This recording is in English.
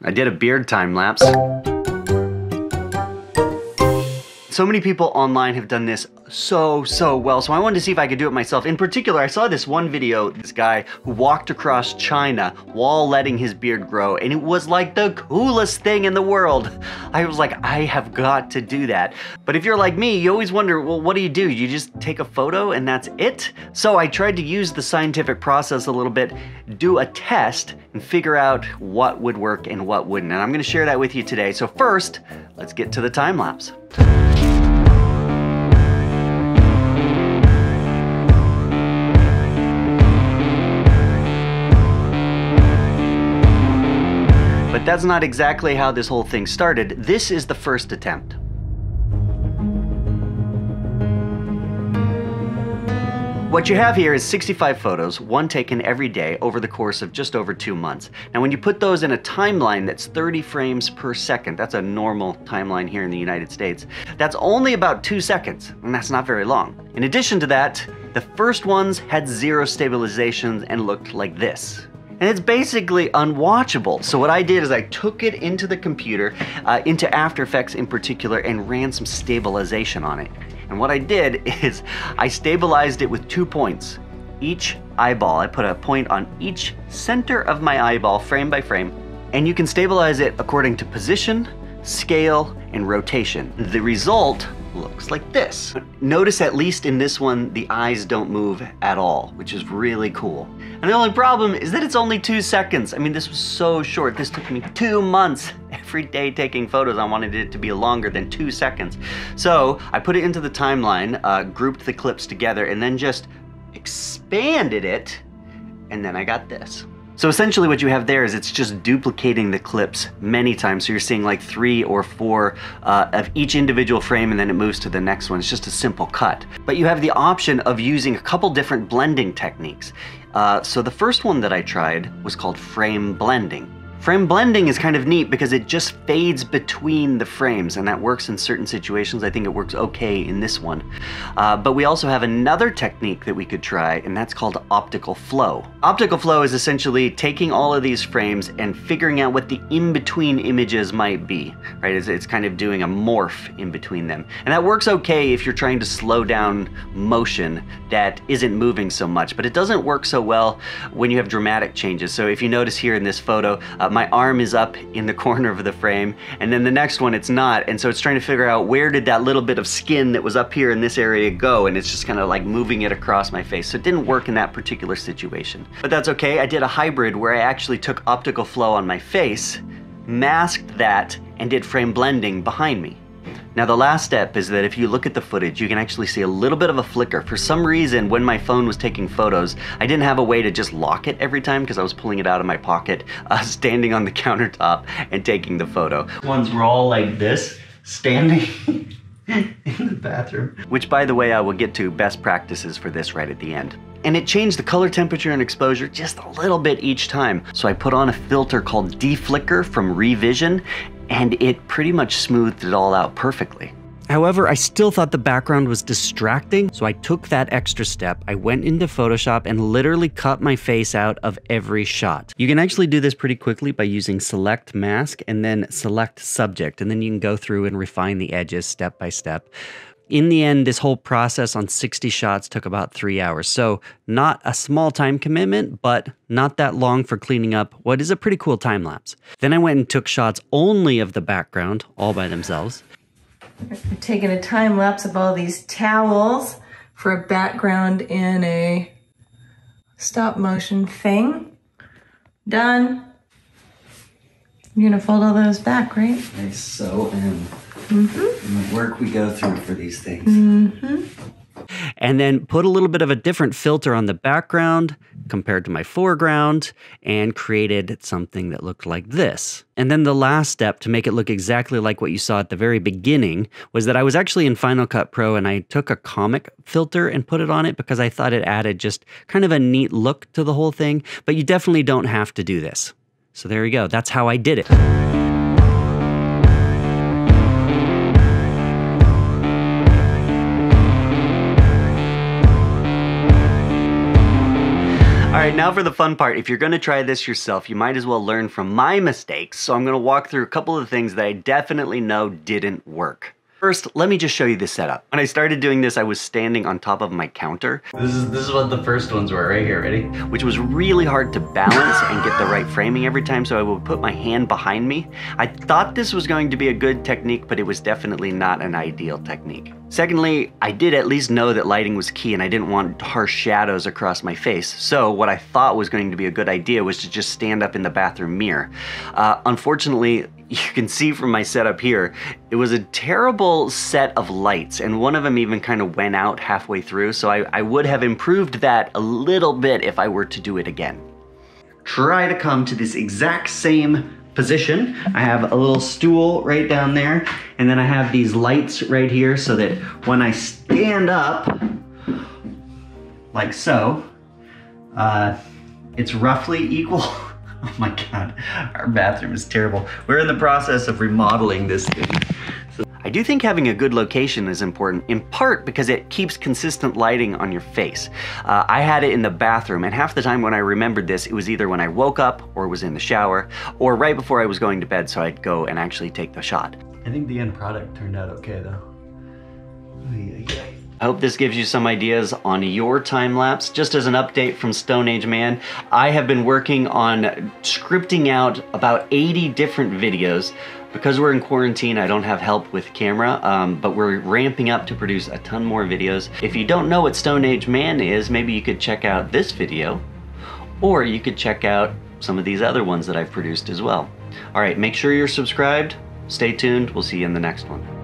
I did a beard time lapse. So many people online have done this so well, so I wanted to see if I could do it myself. In particular, I saw this one video, this guy who walked across China while letting his beard grow, and it was like the coolest thing in the world. I was like, I have got to do that. But if you're like me, you always wonder, well, what do? You just take a photo and that's it? So I tried to use the scientific process a little bit, do a test, and figure out what would work and what wouldn't. And I'm gonna share that with you today. So first, let's get to the time lapse. But that's not exactly how this whole thing started. This is the first attempt. What you have here is 65 photos, one taken every day over the course of just over 2 months. Now when you put those in a timeline that's 30 frames per second, that's a normal timeline here in the United States, that's only about 2 seconds, and that's not very long. In addition to that, the first ones had zero stabilizations and looked like this. And it's basically unwatchable. So what I did is I took it into the computer, into After Effects in particular, and ran some stabilization on it. And what I did is I stabilized it with 2 points, each eyeball. I put a point on each center of my eyeball, frame by frame, and you can stabilize it according to position, scale, and rotation. The result looks like this. Notice at least in this one, the eyes don't move at all, which is really cool. And the only problem is that it's only 2 seconds. I mean, this was so short. This took me 2 months every day taking photos. I wanted it to be longer than 2 seconds. So I put it into the timeline, grouped the clips together, and then just expanded it, and then I got this. So essentially what you have there is it's just duplicating the clips many times. So you're seeing like 3 or 4 of each individual frame, and then it moves to the next one. It's just a simple cut. But you have the option of using a couple different blending techniques. So the first one that I tried was called frame blending. Frame blending is kind of neat because it just fades between the frames, and that works in certain situations. I think it works okay in this one. But we also have another technique that we could try, and that's called optical flow. Optical flow is essentially taking all of these frames and figuring out what the in-between images might be, right? It's kind of doing a morph in between them. And that works okay if you're trying to slow down motion that isn't moving so much, but it doesn't work so well when you have dramatic changes. So if you notice here in this photo, my arm is up in the corner of the frame, and then the next one it's not, and so it's trying to figure out where did that little bit of skin that was up here in this area go, and it's just kind of like moving it across my face. So it didn't work in that particular situation, but that's okay. I did a hybrid where I actually took optical flow on my face, masked that, and did frame blending behind me. Now the last step is that if you look at the footage, you can actually see a little bit of a flicker. For some reason, when my phone was taking photos, I didn't have a way to just lock it every time because I was pulling it out of my pocket, standing on the countertop and taking the photo. Ones were all like this, standing in the bathroom. Which, by the way, I will get to best practices for this right at the end. And it changed the color, temperature, and exposure just a little bit each time. So I put on a filter called DeFlicker from ReVision, and it pretty much smoothed it all out perfectly. However, I still thought the background was distracting, so I took that extra step. I went into Photoshop and literally cut my face out of every shot. You can actually do this pretty quickly by using Select Mask and then Select Subject, and then you can go through and refine the edges step by step. In the end, this whole process on 60 shots took about 3 hours. So not a small time commitment, but not that long for cleaning up what is a pretty cool time lapse. Then I went and took shots only of the background, all by themselves. I've taken a time lapse of all these towels for a background in a stop motion thing. Done. You're gonna fold all those back, right? I so am. And the work we go through for these things. And then put a little bit of a different filter on the background compared to my foreground and created something that looked like this. And then the last step to make it look exactly like what you saw at the very beginning was that I was actually in Final Cut Pro and I took a comic filter and put it on it because I thought it added just kind of a neat look to the whole thing. But you definitely don't have to do this. So there you go. That's how I did it. Alright, now for the fun part. If you're going to try this yourself, you might as well learn from my mistakes, so I'm going to walk through a couple of things that I definitely know didn't work. First, let me just show you the setup. When I started doing this, I was standing on top of my counter. This is what the first ones were right here, ready? Which was really hard to balance and get the right framing every time, so I would put my hand behind me. I thought this was going to be a good technique, but it was definitely not an ideal technique. Secondly, I did at least know that lighting was key and I didn't want harsh shadows across my face. So what I thought was going to be a good idea was to just stand up in the bathroom mirror. Unfortunately, you can see from my setup here, it was a terrible set of lights and one of them even kind of went out halfway through. So I would have improved that a little bit if I were to do it again. Try to come to this exact same position. I have a little stool right down there, and then I have these lights right here so that when I stand up, like so, it's roughly equal. Oh my God, our bathroom is terrible. We're in the process of remodeling this thing. So I do think having a good location is important, in part because it keeps consistent lighting on your face. I had it in the bathroom, and half the time when I remembered this, it was either when I woke up or was in the shower or right before I was going to bed, so I'd go and actually take the shot. I think the end product turned out okay though. I hope this gives you some ideas on your time lapse. Just as an update from Stone Age Man, I have been working on scripting out about 80 different videos. Because we're in quarantine, I don't have help with camera, but we're ramping up to produce a ton more videos. If you don't know what Stone Age Man is, maybe you could check out this video, or you could check out some of these other ones that I've produced as well. All right, make sure you're subscribed. Stay tuned. We'll see you in the next one.